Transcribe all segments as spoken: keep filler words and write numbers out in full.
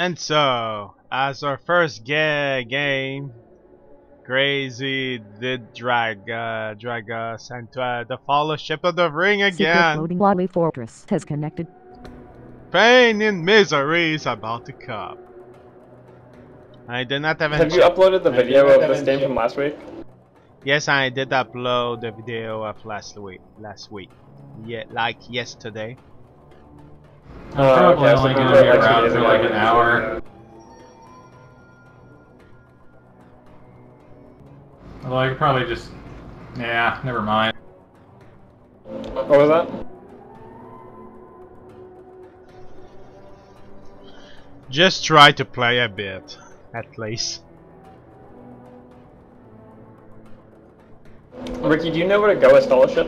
And so, as our first ga game, Crazy did drag, uh, drag us into uh, the Fellowship of the Ring again. Secret floating lolly fortress has connected. Pain and misery is about to come. I did not have. Have you uploaded the video of this game from last week? Yes, I did upload the video of last week. Last week, yeah, like yesterday. I'm uh, probably okay, only so gonna be around for like an hour. Although I could probably just, yeah, never mind. What was that? Just try to play a bit, at least. Ricky, do you know where to go as Fellowship?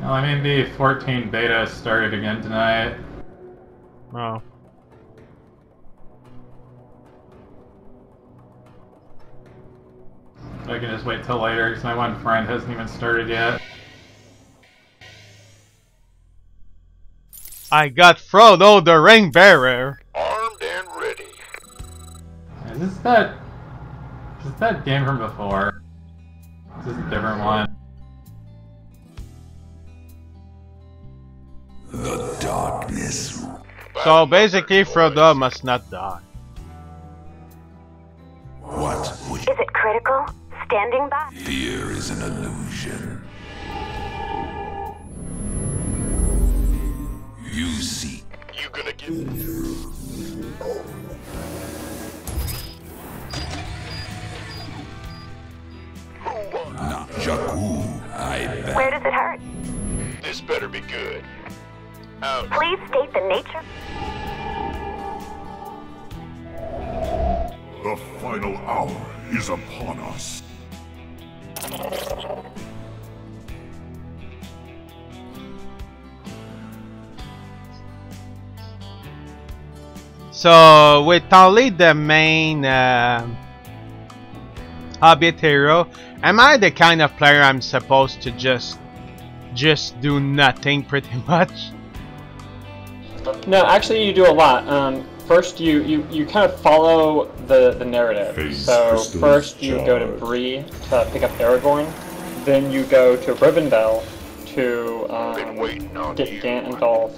Well, I mean, the fourteen beta started again tonight. Oh. I can just wait till later, because my one friend hasn't even started yet. I got Frodo the Ring Bearer! Armed and ready. Is this that... Is this that game from before? Is this a different one? The darkness. So basically, Frodo must not die. What would you... Is it critical? Standing by? Fear is an illusion. You see. You gonna get it. Not Jakku, I bet. Where does it hurt? This better be good. Out. Please state the nature. The final hour is upon us. So, with only the main uh, Hobbit hero, am I the kind of player I'm supposed to just, just do nothing pretty much? No, actually you do a lot. Um, first you, you, you kind of follow the, the narrative. Face so first you charred. Go to Bree to pick up Aragorn, then you go to Rivendell to um, get Gandalf.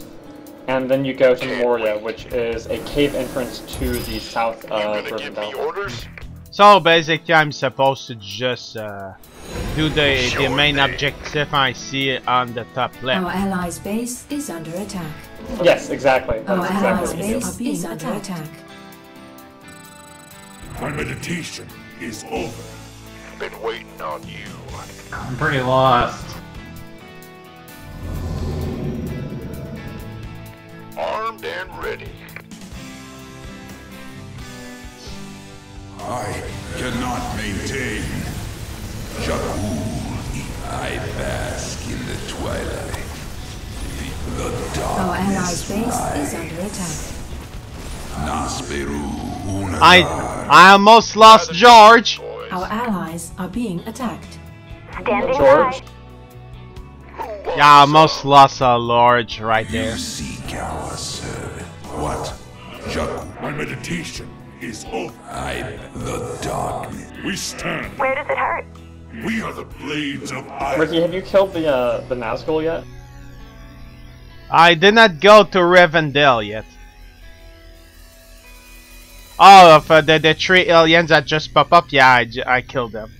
And then you go to Moria, which is a cave entrance to the south of Rivendell. So basically I'm supposed to just uh, do the, the main objective I see on the top left. Our allies' base is under attack. Yes, exactly. That's Our allies' exactly base is under attack. My meditation is over. Been waiting on you. I'm pretty lost. Armed and ready. I cannot maintain. Jakku, I bask in the twilight. The, the darkness. Our allies' base is under attack. I I almost lost George. Our allies are being attacked. Standing by. Yeah, I almost lost a large right there. You seek our servant. What? Jakku, my meditation is over. I the darkness. We stand. Where does it hurt? We are the blades of iron. Ricky, have you killed the uh, the Nazgul yet? I did not go to Rivendell yet. Oh, for the the three aliens that just pop up, yeah, I, I killed them.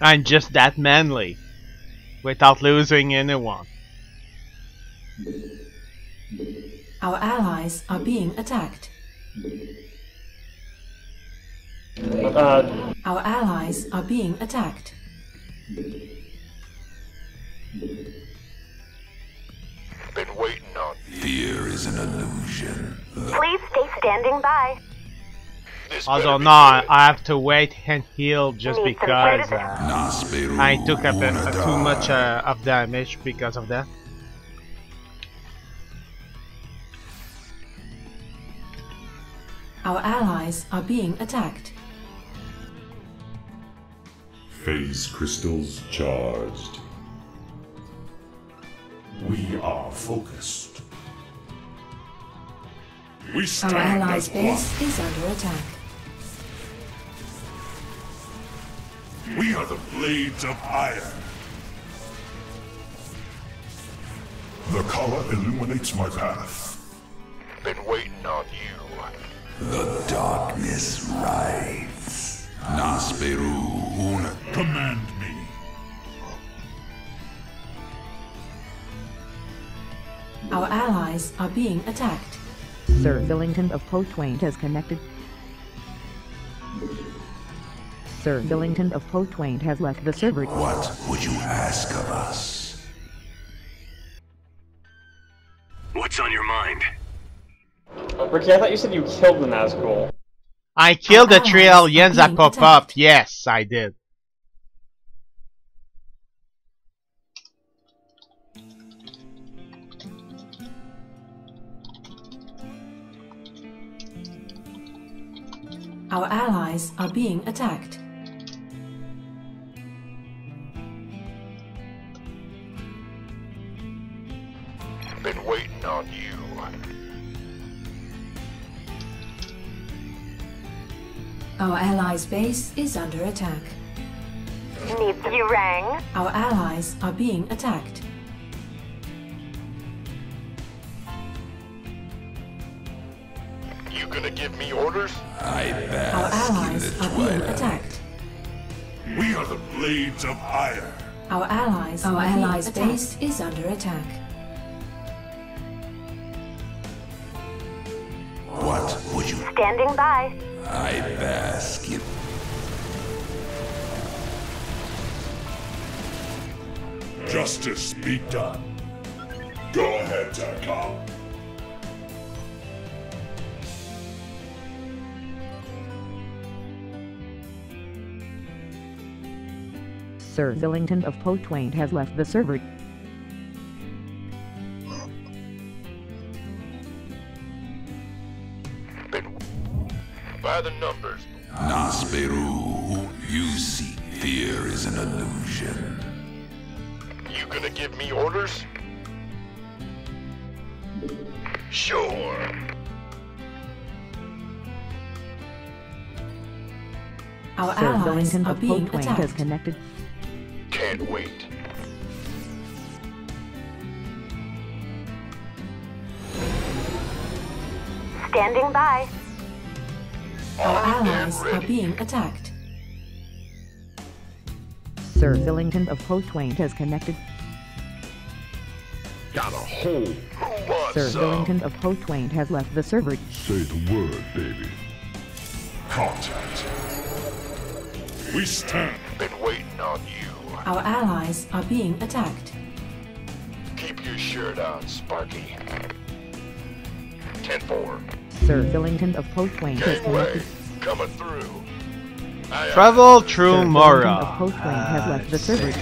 I'm just that manly. Without losing anyone. Our allies are being attacked. Uh, Our allies are being attacked. Been waiting on you. Fear is an illusion. Please stay standing by. Although no, I have to wait and heal just because uh, I took a bit uh, too much uh, of damage because of that. Our allies are being attacked. Phase crystals charged. We are focused. We stand Our allies' base is under attack. We are the blades of iron. The color illuminates my path. Been waiting on you. The darkness rides. Nasperu una. Command me. Our allies are being attacked. Sir Billington of Poetwain has connected. Sir Billington of Poetwain has left the server. What would you ask of us? What's on your mind? Ricky, I thought you said you killed the Nazgul. I killed the three aliens that pop up. Yes, I did. Our allies are being attacked. Been waiting on you. Our allies' base is under attack. Needs to be rang. Our allies are being attacked. You gonna give me orders? I bet. Our allies are being attacked. We are the blades of iron. Our allies, our allies' base is under attack. What would you? Standing by. I bask in. Justice be done. Go ahead, Tarkov. Sir Billington of Poetwain has left the server. By the numbers. Nasperu, you seek fear is an illusion. You gonna give me orders? Sure. Our allies are being attacked. Connected. Can't wait. Standing by. Our allies are being attacked. Sir Billington of Poetwain has connected. Got a hold. Sir Billington of Poetwain has left the server. Say the word, baby. Contact. We stand. Been waiting on you. Our allies are being attacked. Keep your shirt on, Sparky. ten four. Sir Billington of Poetwain has left. Coming through. I Travel through Moria. Of Poetwain has left the server.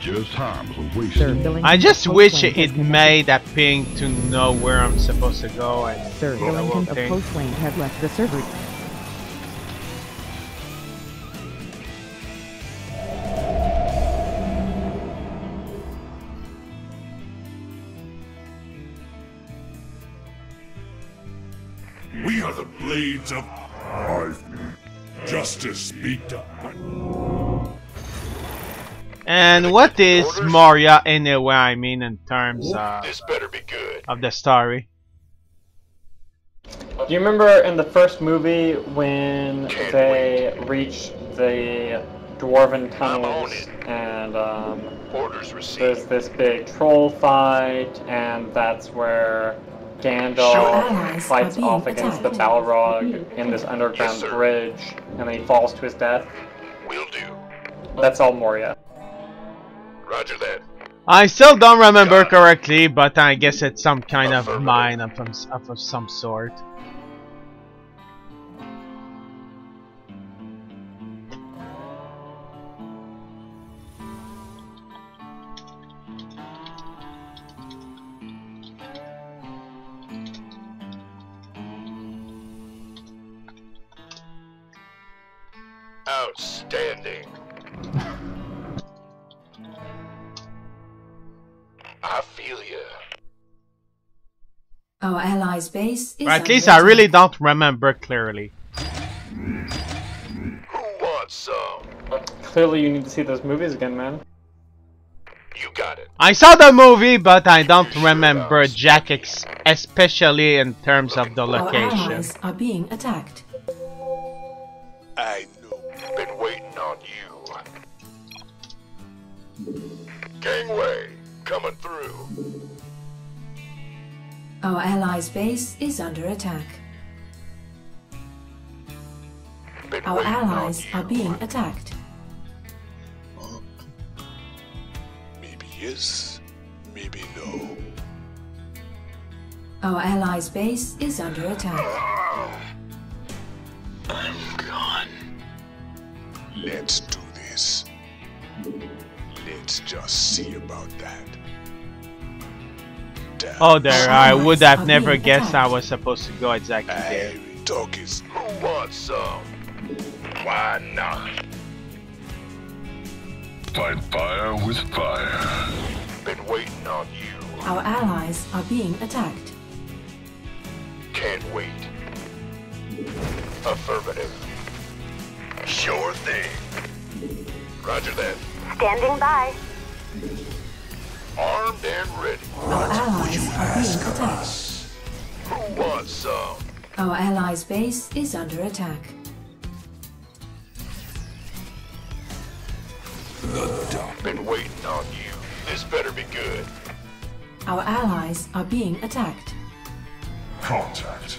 Just time's a waste. I just wish it made that ping to know where I'm supposed to go. And Sir Billington of Poetwain has left the server. We are the blades of justice be done. And what is Moria anyway? I mean, in terms of this better be good. Of the story. Do you remember in the first movie when Can't they wait. reach the dwarven tunnels and um, orders received. There's this big troll fight, and that's where Gandalf fights off against the Balrog in this underground bridge, and then he falls to his death. Will do. That's all Moria. Roger that. I still don't remember correctly, but I guess it's some kind of mine of, of, of some sort. Outstanding. I feel ya. Our allies' base is. Or at least I really don't remember clearly. Who wants some? Clearly, you need to see those movies again, man. You got it. I saw the movie, but I don't remember Jack, ex especially in terms of the location. Our allies are being attacked. I know. Been waiting on you. Gangway coming through. Our allies' base is under attack. Been Our allies are being attacked. Uh, maybe yes, maybe no. Our allies' base is under attack. I'm gone. Let's do this. Let's just see about that. Oh, there! I would have never guessed I was supposed to go exactly there. Who wants some? Why not? Fight fire with fire. Been waiting on you. Our allies are being attacked. Can't wait. Affirmative. Sure thing. Roger that. Standing by. Armed and ready. Our allies are being attacked. Who wants some? Our allies' base is under attack. The dump. Been waiting on you. This better be good. Our allies are being attacked. Contact.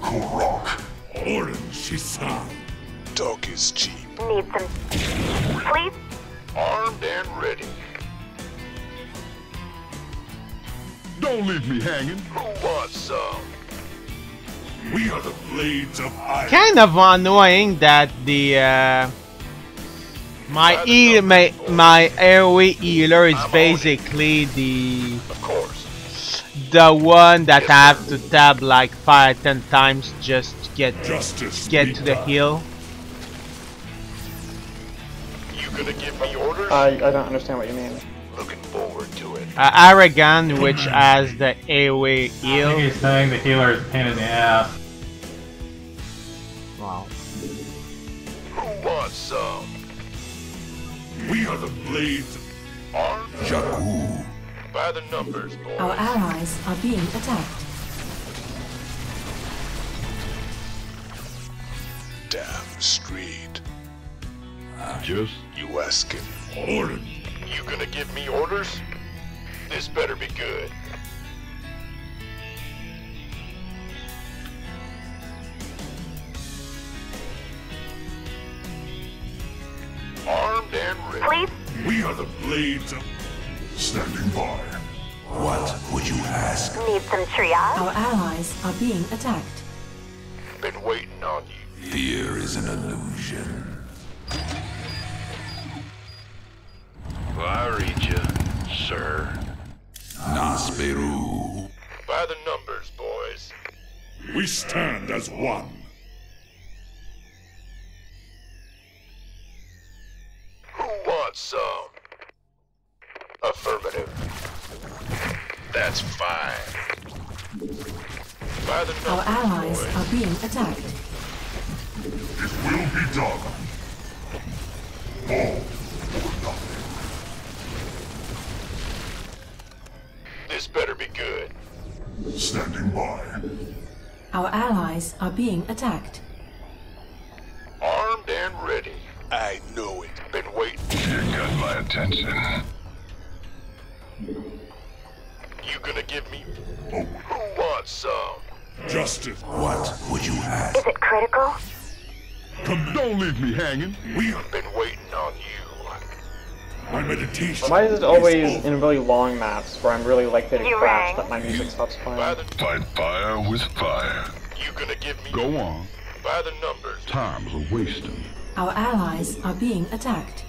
Korok. Orange is sound. Dog is cheap. Need them. Please. Armed and ready. Don't leave me hanging. Who wants some? We are the blades of iron. Kind of annoying that the uh, my e my my AoE healer is I'm basically the of course the one that yes, I have to tab like five ten times just to get Justice get to the heal. Gonna give me orders? I, I don't understand what you mean. Looking forward to it. Uh, Aragorn, which has the AoE heal. I think he's saying the healer is a pain in the ass. Wow. Who wants some? We are the blades. Armed. Ooh. By the numbers, boys. Our allies are being attacked. Damn street. Just you asking orders. You gonna give me orders? This better be good. Armed and ready. Please. We are the blades of standing by. What would you ask? Need some triage? Our allies are being attacked. Been waiting on you. Fear is an illusion. I read you, sir. Nasperu. By the numbers, boys. We stand as one. Who wants some? Affirmative. That's fine. By the numbers, our allies boys. Are being attacked. It will be done. All or nothing. This better be good. Standing by. Our allies are being attacked. Armed and ready. I know it. Been waiting. You got my attention. You gonna give me? Oh. Who wants some? Justice. What would you have? Is it critical? Come, don't leave me hanging. We have been waiting on you. My meditation. Why is it always in really long maps where I'm really likely to crash that my music stops playing? Fight fire with fire. You gonna give me? Go on. By the numbers. Time's a wasting. Our allies are being attacked.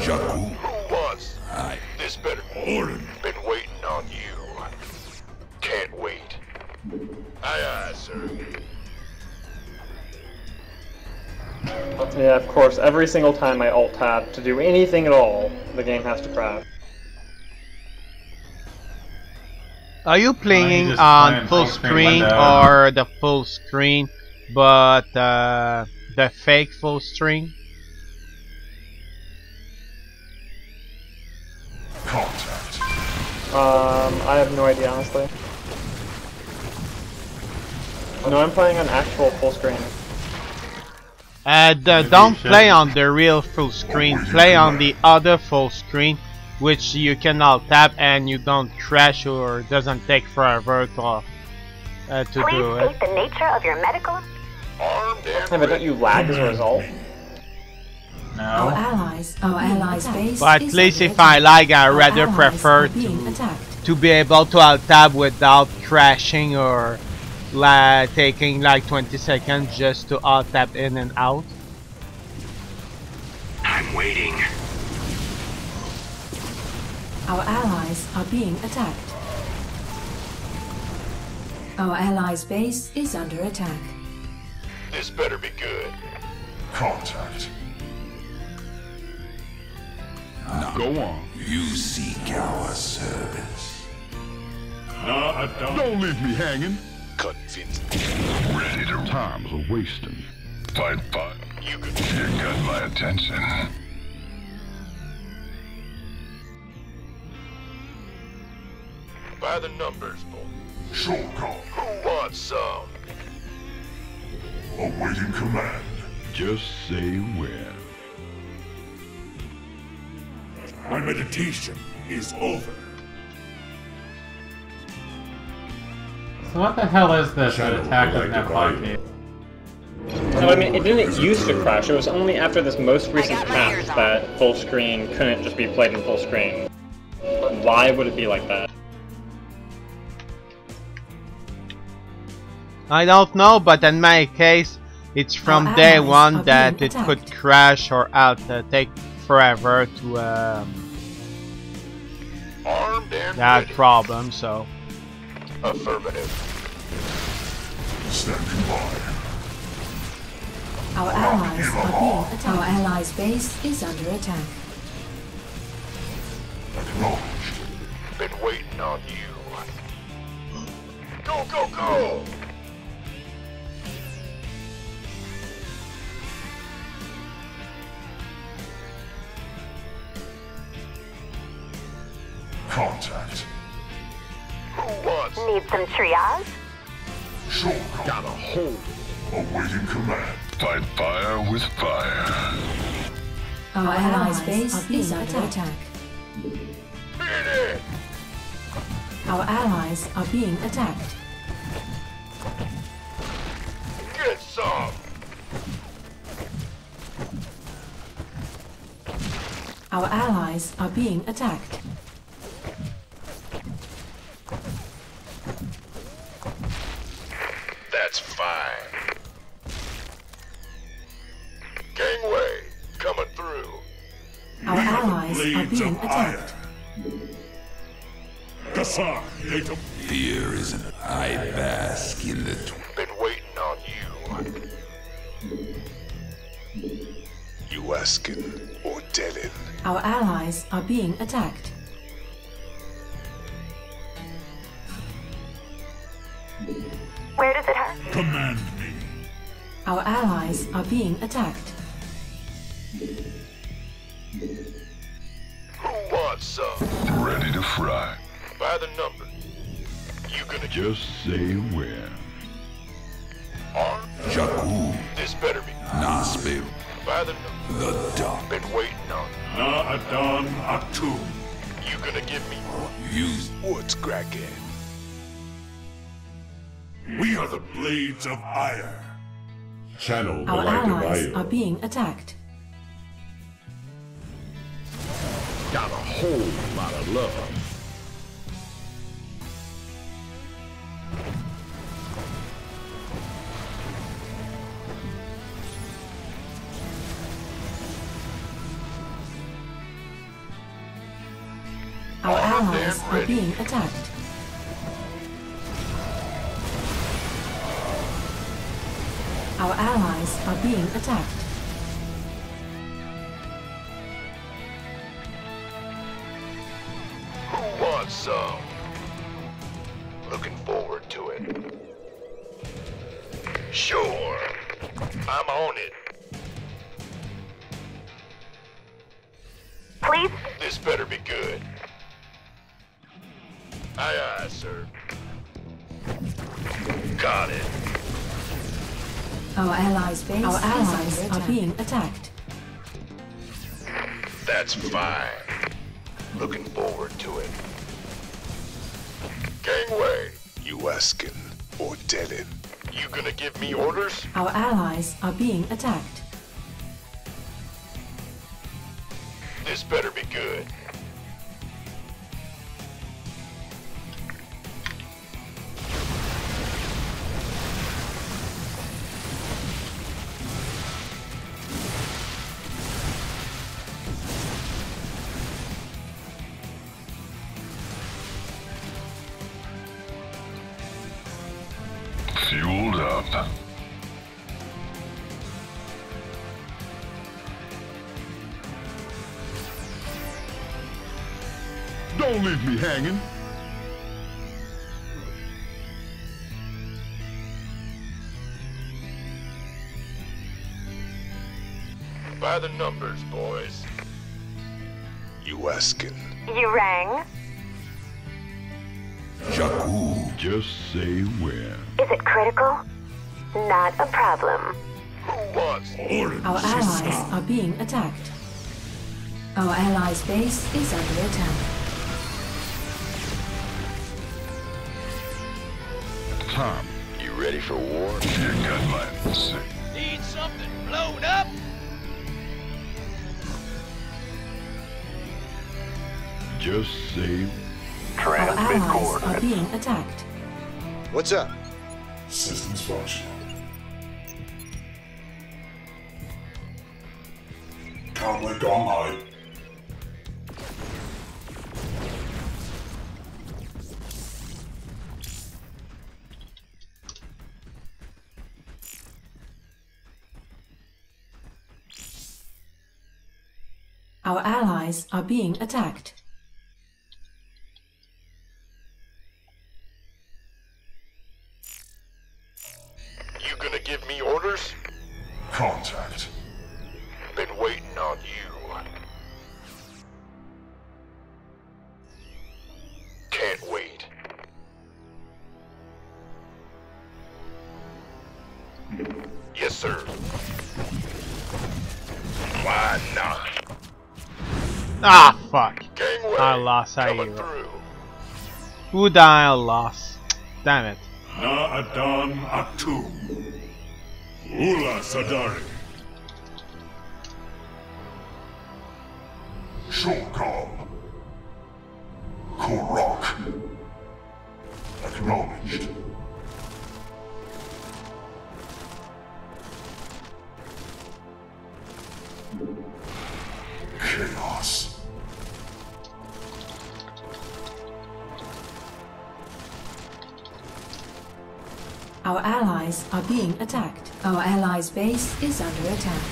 Jaku. Who wants? I. This better. Orin. Been waiting on you. Can't wait. Aye aye, sir. Yeah, of course, every single time I alt-tab to do anything at all, the game has to crash. Are you playing uh, on full screen or the full screen, but uh, the fake full screen? Contact. Um, I have no idea, honestly. No, I'm playing on actual full screen. Uh, the, don't play on the real full screen, play on the other full screen, which you can alt tab and you don't crash or doesn't take forever to, uh, to do it. Please state the nature of your medical... Yeah, but don't you lag as a result? No. Our allies, our allies base but at least if I lag, I rather prefer to, to be able to alt tab without crashing or... like taking like twenty seconds just to alt tap in and out. I'm waiting. Our allies are being attacked. Our allies' base is under attack. This better be good. Contact. Now, go on. You seek our service. Uh, don't. don't leave me hanging. Convinced. Ready to time's a wasting. Fine, fine. You could you got my attention. By the numbers, boy. Sure, call. Who wants some? Awaiting command. Just say where. My meditation is over. So what the hell is this that attack doesn't have lock me? No, I mean, it didn't used to crash, it was only after this most recent patch that full screen couldn't just be played in full screen. Why would it be like that? I don't know, but in my case, it's from day one that it could crash or out, uh, take forever to um, that problem, so... Affirmative. Standing by. Our allies are being attacked. Our allies' base is under attack. Acknowledged. Been waiting on you. Go, go, go! Contact. Need some triage? Sure, got a hold. Awaiting command. Fight fire with fire. Our allies' base is under attack. Our allies are being attacked. Get some. Our allies are being attacked. That's fine. Gangway coming through. Our allies are being attacked. Fear is an I bask in the tw been waiting on you. You asking or telling? Our allies are being attacked. Where does it hurt? Command me. Our allies are being attacked. Who wants some? Ready to fry. By the number. You gonna just say where? Arm. Jakku. This better be. Nazgul. By the number. The dark. Been waiting on. Na Adan Atu. You gonna give me? Use what's cracking. We are the blades of ire. Channel the light of ire. Our allies are being attacked. Got a whole lot of love. Our allies are being attacked. Our allies are being attacked. Who wants some? Looking forward to it. Sure, I'm on it. Please? This better be good. Aye, aye, sir. Got it. Our allies' base. Our allies are being attacked. That's fine. Looking forward to it. Gangway. You asking or telling? You gonna give me orders? Our allies are being attacked. This better be good. Fueled up. Don't leave me hanging. By the numbers, boys. You asking? You rang? Jakku. Just say where. Is it critical? Not a problem. Who wants orders? Our allies are being attacked. Our allies' base is under attack. Tom, you ready for war? You got my sick. Need something blown up? Just say. Transmit coordinates. Our allies are being attacked. What's up? Systems functional. Comlink online. Our allies are being attacked. Contact. Been waiting on you. Can't wait. Yes, sir. Why not? Ah, fuck. Gangway, I lost. How you? Who died? I lost. Damn it. Na Adam Atum. Ula Sadari. Shokal. Korok. Acknowledged. Chaos. Our allies are being attacked. Our allies' base is under attack.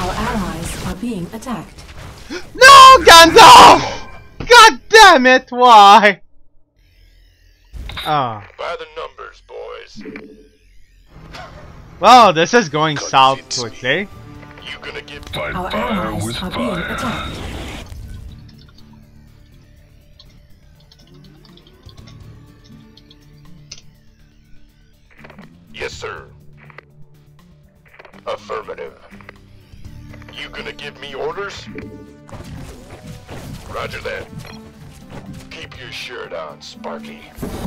Our allies are being attacked. No, Gandalf! God damn it! Why? Ah. Oh. By the numbers, boys. Well, this is going God south quickly. You gonna get fight our fire allies with are fire. Being attacked. Yes, sir. Affirmative. You gonna give me orders? Roger that. Keep your shirt on, Sparky.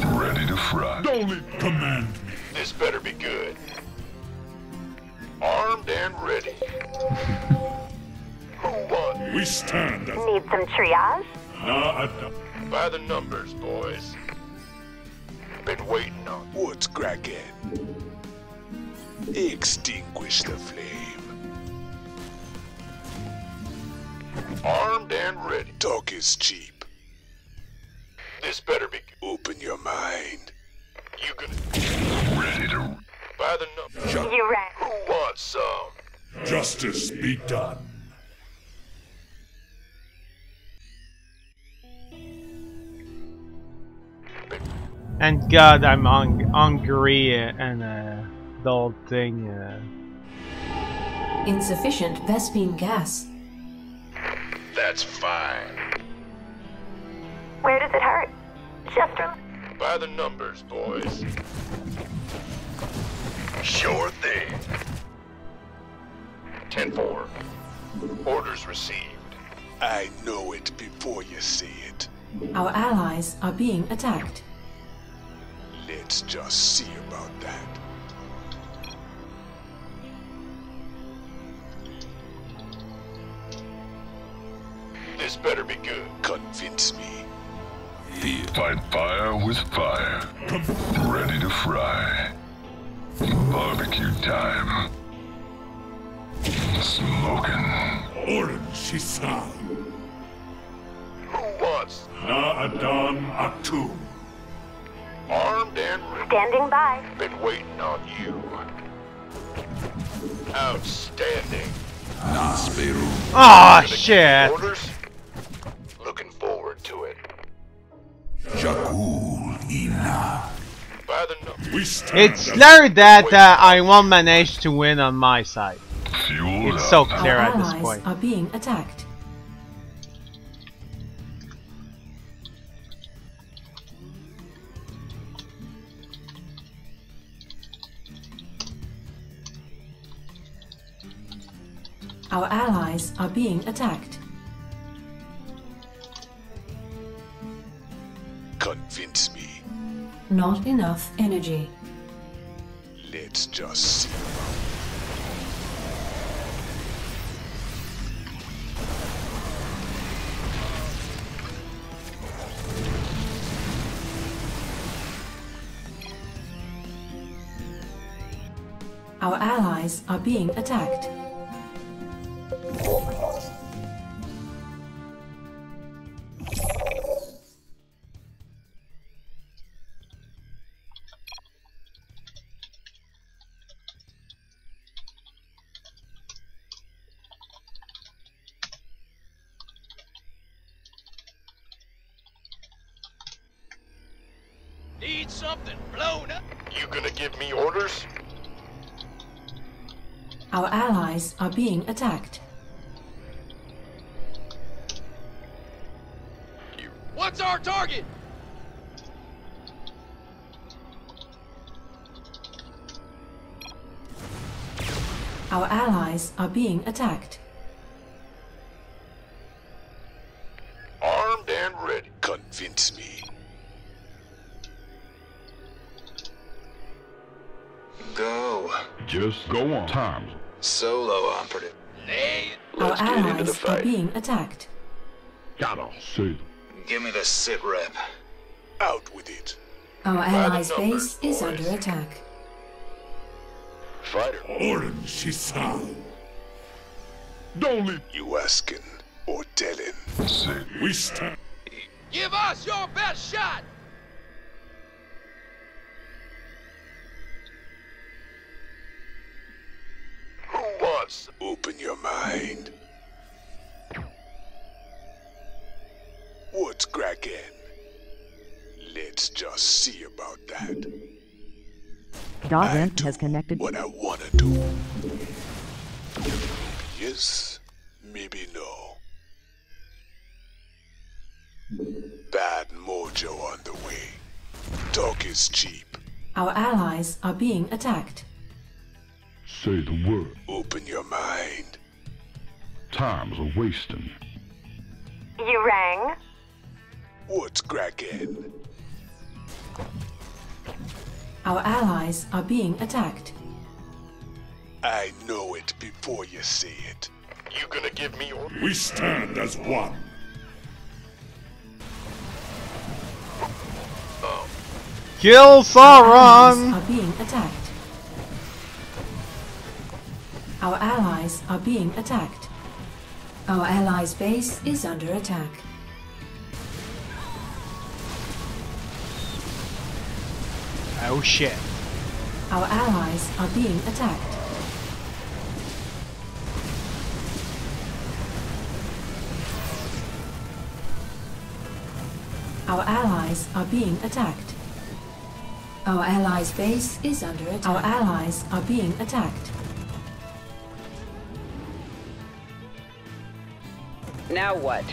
Ready to fry. Don't let command me. This better be good. Armed and ready. Who won? We stand. Need some triage? Nah, no, by the numbers, boys. Been waiting on. What's cracking? Extinguish the flame. Armed and ready. Talk is cheap. This better be. Open your mind. You can. Ready to. By the numbers. You're right. Who wants some? Justice be done. And God, I'm hung hungry and uh, the whole thing. Uh... Insufficient Vespine gas. That's fine. Where does it hurt? Shestrum? By the numbers, boys. Sure thing. ten four. Orders received. I know it before you see it. Our allies are being attacked. Let's just see about that. This better be good. Convince me. Fight fire with fire. Ready to fry. Barbecue time. Smoking. Orange is on. Who wants? Na Adam Atu. Armed and standing by. Been waiting on you. Outstanding. Na Speru. Ah shit. Orders? Looking forward to it. It's clear that uh, I won't manage to win on my side. It's so clear at this point. Our allies are being attacked. Our allies are being attacked. Convince me. Not enough energy. Let's just see. Our allies are being attacked. Something blown up. You gonna give me orders? Our allies are being attacked. You. What's our target? Our allies are being attacked. Armed and ready. Convince me. Go. Just go on. Times. Solo operative. Nay. Let's Our get allies into the fight. Are being attacked. Gotta shoot. Give me the sit rep. Out with it. Our allies' numbers, base boys. Is under attack. Fighter. Orange is on. Don't leave you asking or telling. Say we stand. Give us your best shot. Open your mind. What's cracking? Let's just see about that. Doggin has connected. What I wanna do. Yes, maybe no. Bad mojo on the way. Talk is cheap. Our allies are being attacked. Say the word. Open your mind. Time's a wasting. You rang? What's cracking? Our allies are being attacked. I know it before you see it. You gonna give me orders? We stand as one. Oh. Kill Sauron! Our allies are being attacked. Our allies are being attacked. Our allies' base is under attack. Oh shit. Our allies are being attacked. Our allies are being attacked. Our allies' base is under attack. Our allies are being attacked. Now what?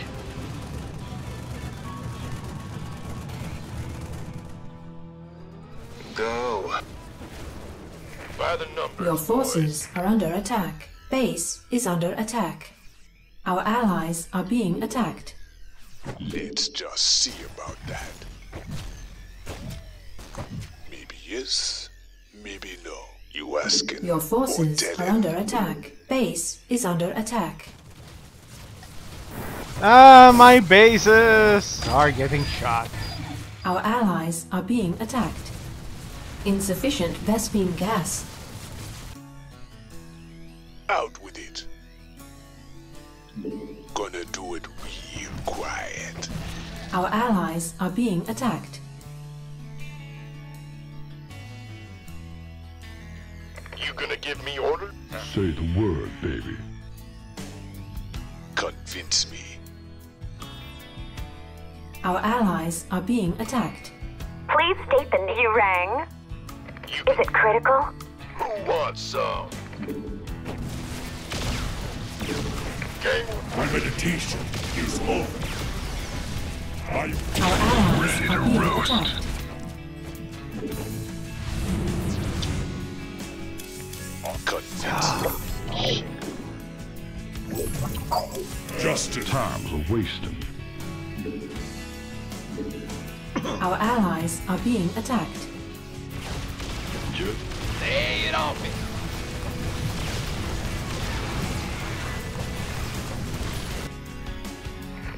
Go. By the numbers, your forces boys. Are under attack. Base is under attack. Our allies are being attacked. Let's just see about that. Maybe yes, maybe no. You asking? Your forces are under attack. Base is under attack. Ah, my bases are getting shot. Our allies are being attacked. Insufficient Vespine gas. Out with it. Gonna do it real quiet. Our allies are being attacked. You gonna give me order? Say the word, baby. Convince me. Our allies are being attacked. Please state the name you rang. Is it critical? Who wants some? My meditation is over. I'm ready to roast. Convince. Justice. Time's a wasting. Our allies are being attacked. Stay it off me.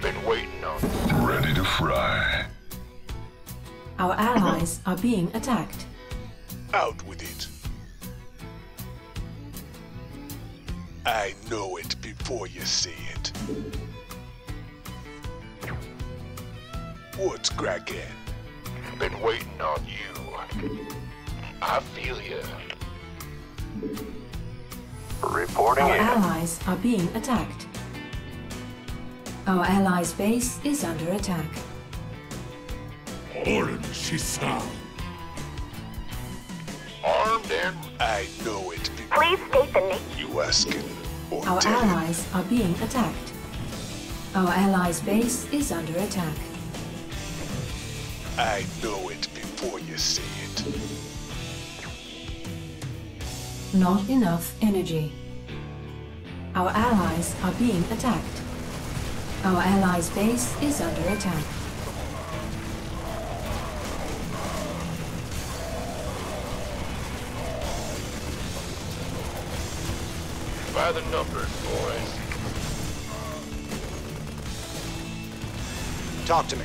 Been waiting on. Ready to fry. Our allies are being attacked. Out with it. I know it before you see it. What's cracking? Been waiting on you. I feel you. Reporting in. Our allies are being attacked. Our allies' base is under attack. Armed, she sound. Armed and I know it. Please state the name. You asking? Our allies are being attacked. Our allies' base is under attack. I know it before you see it. Not enough energy. Our allies are being attacked. Our allies' base is under attack. By the numbers, boys. Talk to me.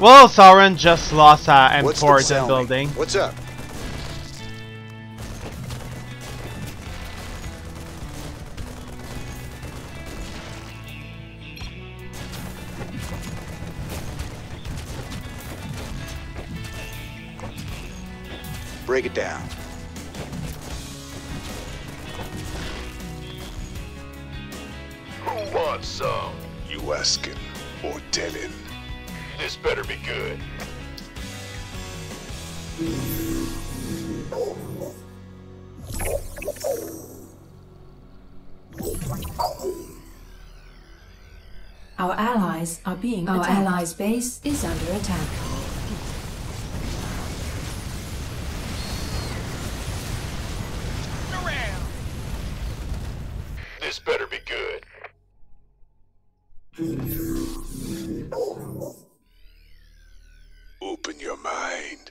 Well, Sauron just lost uh, an important building. What's up? Break it down. Who wants some? You asking or telling? This better be good. Our allies are being attacked. Our allies' base is under attack. This better be good. Open your mind.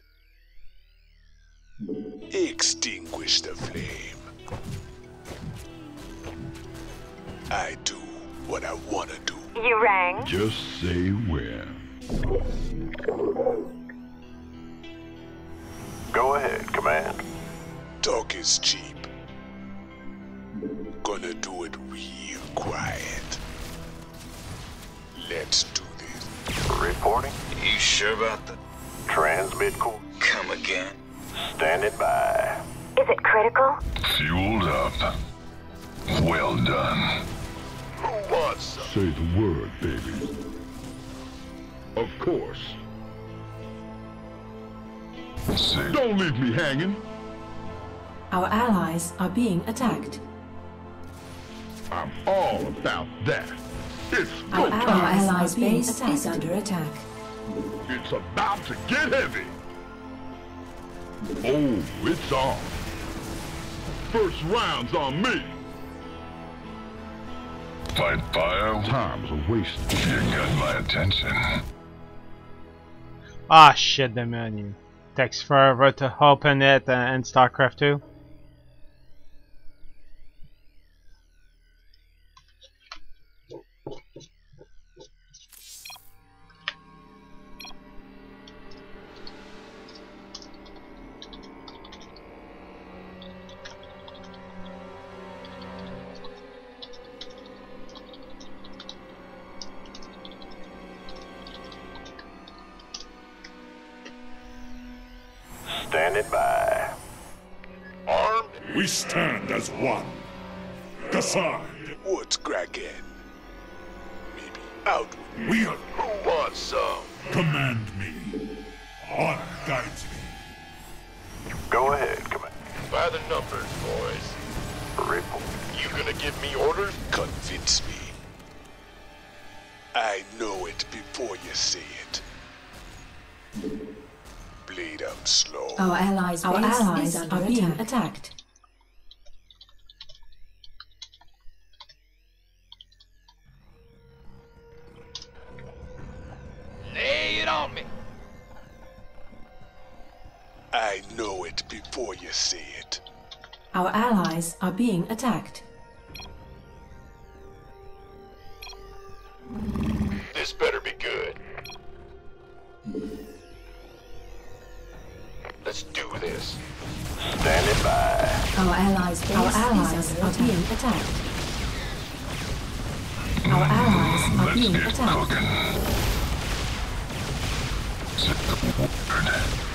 Extinguish the flame. I do what I want to do. You rang. Just say where. Go ahead, Command. Talk is cheap. Gonna do it real quiet. Let's do this. Reporting. You sure about the transmit course? Come again. Standing by. Is it critical? Fueled up. Well done. Who wants some? Say the word, baby. Of course. See. Don't leave me hanging. Our allies are being attacked. I'm all about that. It's go time. Our allies' base is under attack. It's about to get heavy. Oh, it's on. First round's on me. Fight fire. Time's a waste. You got my attention. Ah, shit, the menu. Takes forever to open it and Starcraft two. By. Armed. We stand as one. Gassard. What's cracking? Maybe out. We'll. Who wants some? Command me. Honor guides me. Go ahead, command. By the numbers, boys. Ripple. You gonna give me orders? Convince me. I know it before you say it. Bleed them slow. Our allies, Our allies are attack. being attacked. Lay it on me. I know it before you say it. Our allies are being attacked. This better be good. Let's do this. Standing by. Our allies, our allies are being attacked. Our allies are Let's being get attacked. Cooking.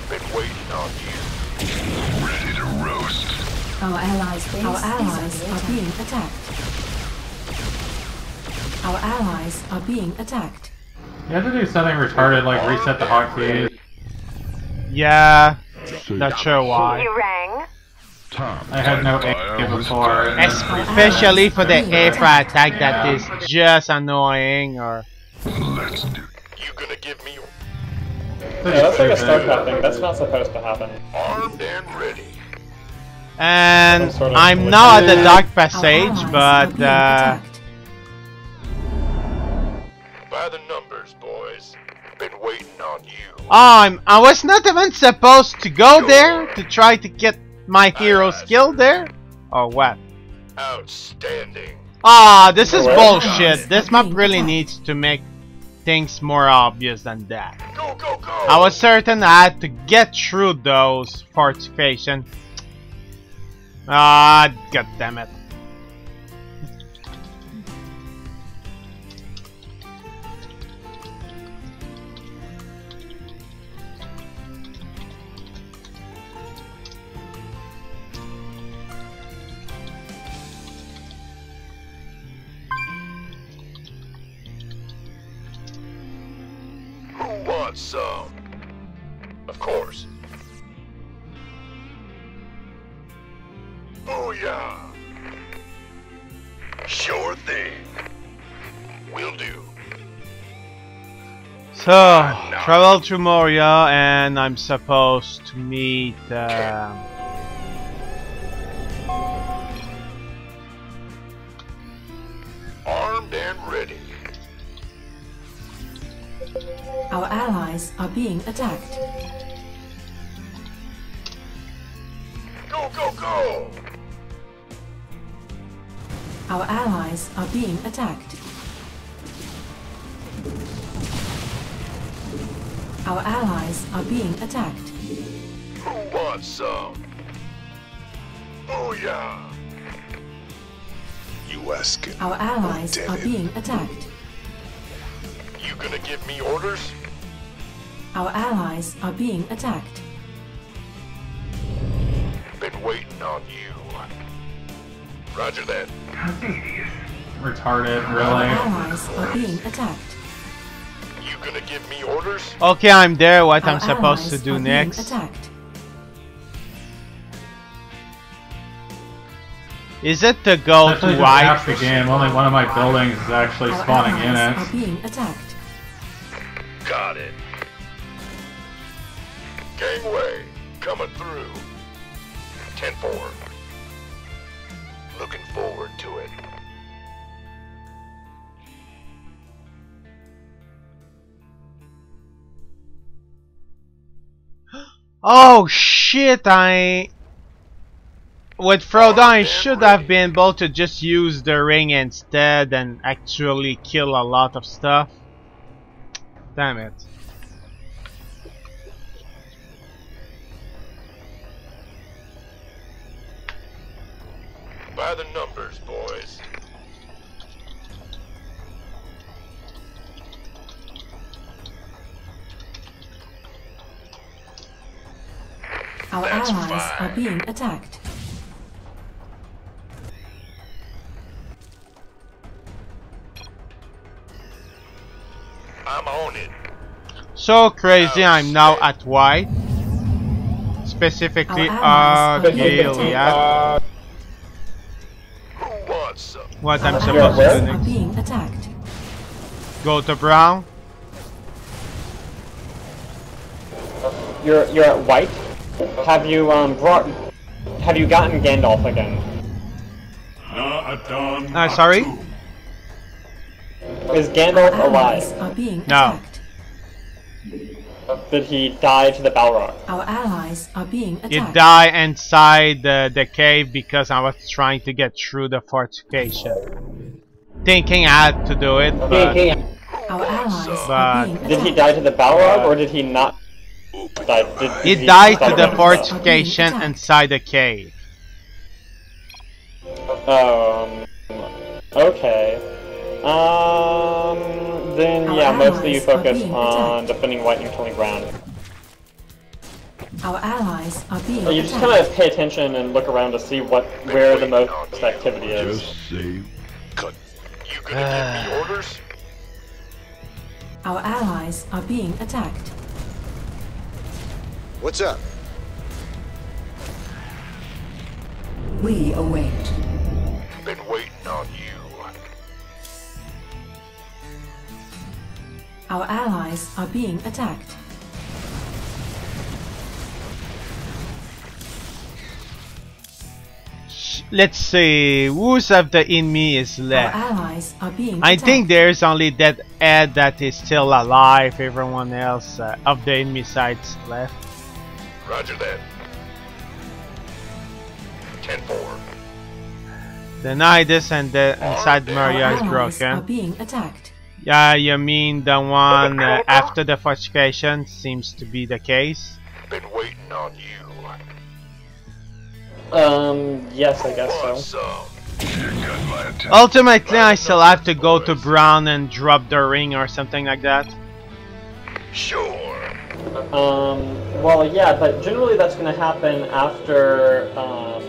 Been waiting on you. Ready to roast. Our allies, our allies are being attacked. Our allies are being attacked. You have to do something retarded like reset the hotkeys. Yeah. Not sure why. You rang. I had no aim before. Especially for the air fry attack that yeah. is just annoying or. Let's do it. You gonna give me. Yeah, that's like a Starcraft thing. That's not supposed to happen. Armed and ready. And sort of I'm not at the Dark Passage, but. Uh, By the numbers, boys. Been waiting on you. Oh, I'm, I was not even supposed to go You're there to try to get my hero skill there? Or what? Outstanding. Ah, oh, this is well, bullshit. This map really needs to make things more obvious than that. Go, go, go. I was certain I had to get through those fortifications. Ah, oh, god damn it. Want some? Of course. Booyah! Sure thing. Will do. So, travel to Moria, and I'm supposed to meet. Uh, Armed and ready. Our allies are being attacked. Go, go, go! Our allies are being attacked. Our allies are being attacked. Who wants some? Booyah! You ask it. Our allies are being attacked. You gonna give me orders? Our allies are being attacked. Been waiting on you. Roger that. Retarded, really. Our allies are being attacked. You gonna give me orders? Okay, I'm there. What Our I'm supposed to do next? Attacked. Is it to go it's actually to right? Half the game. Only one of my buildings is actually Our spawning in it. Are being attacked. Got it. Gangway coming through. ten four. Looking forward to it. Oh shit, I... With Frodo, I should have been able to just use the ring instead and actually kill a lot of stuff. Damn it. By the numbers, boys. Our That's allies fine. Are being attacked. I'm on it. So crazy, I'm now at white. Specifically, uh, Gilead. What I'm supposed to do next? Being attacked. Go to brown. You're you're at white. Have you um brought? Have you gotten Gandalf again? Uh, sorry. Is Gandalf alive? Are being no. Attacked. Did he die to the Balrog? Our allies are being attacked. He died inside the, the cave because I was trying to get through the fortification. Thinking I had to do it, but... Our allies but are being did he die to the Balrog, or did he not die? Did, did he, he died to the fortification inside the cave. Um... Okay... Um... Then, Our yeah, mostly you focus on attacked. defending white and killing brown. Our allies are being so you just kind of pay attention and look around to see what where the most activity is. Just see. Could you gonna uh. give me orders? Our allies are being attacked. What's up? We await. Been waiting on you. Our allies are being attacked. Let's see, who's of the enemy is left? Our allies are being attacked. I think there's only that Ed that is still alive. Everyone else uh, of the enemy side's left. Roger that. ten four. The Nidus and the inside Moria is broken. Our allies are being attacked. Yeah, you mean the one uh, after the fortification seems to be the case. Been waiting on you. Um, yes, I guess so. Ultimately, I still have to go to brown and drop the ring or something like that. Sure. Um, well, yeah, but generally that's going to happen after um,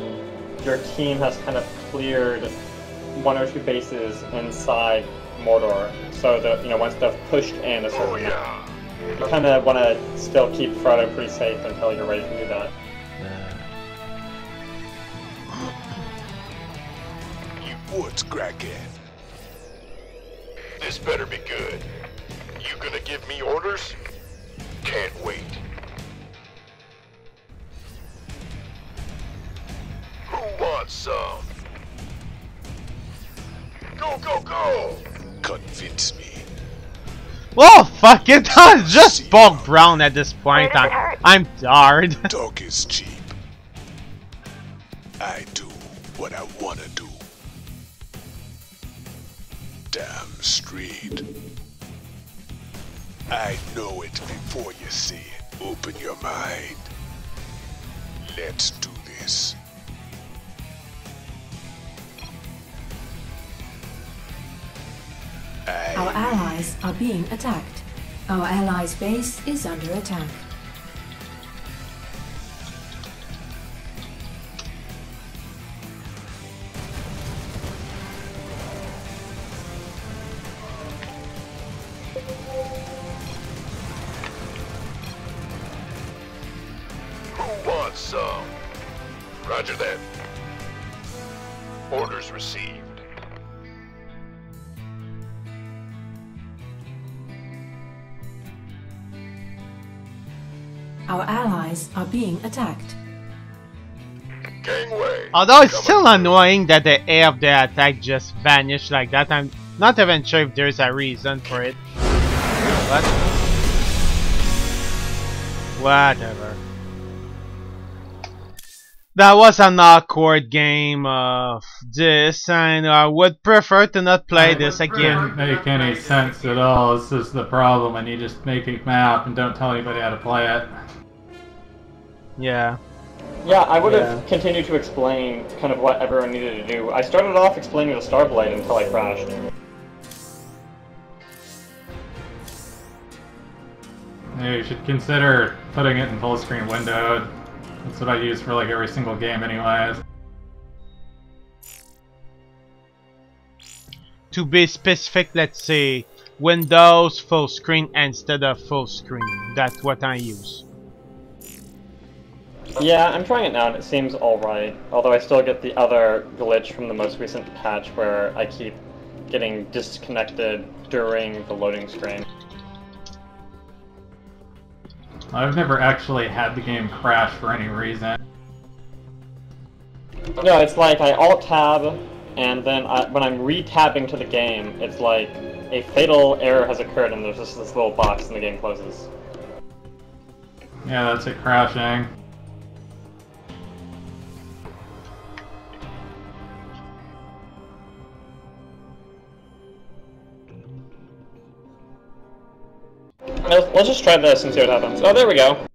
your team has kind of cleared one or two bases inside Mordor, so that, you know, once they've pushed in a certain oh, yeah. amount, you kind of want to still keep Frodo pretty safe until you're ready to do that. You woods cracking. This better be good. You gonna give me orders? Can't wait. Who wants some? Go, go, go! Convince me. Oh fuck it! I just bog brown at this point. I'm, I'm tired. Talk is cheap. I do what I wanna do. Damn street. I know it before you see it. Open your mind. Let's do this. Our allies are being attacked. Our allies' base is under attack. Want some? Roger that. Orders received. Our allies are being attacked. Gangway. Although it's still annoying that the air of the attack just vanished like that. I'm not even sure if there's a reason for it. But whatever. That was an awkward game of this, and I would prefer to not play this again. It doesn't make any sense at all. This is the problem, and you just make a map and don't tell anybody how to play it. Yeah. Yeah, I would have yeah. continued to explain kind of what everyone needed to do. I started off explaining the Starblight until I crashed. Yeah, you should consider putting it in full screen windowed. That's what I use for like every single game anyways. To be specific, let's say Windows full screen instead of full screen. That's what I use. Yeah, I'm trying it now and it seems alright. Although I still get the other glitch from the most recent patch where I keep getting disconnected during the loading screen. I've never actually had the game crash for any reason. No, it's like I alt-tab, and then I, when I'm re-tabbing to the game, it's like a fatal error has occurred and there's just this little box and the game closes. Yeah, that's it crashing. Let's just try this and see what happens. Oh, there we go.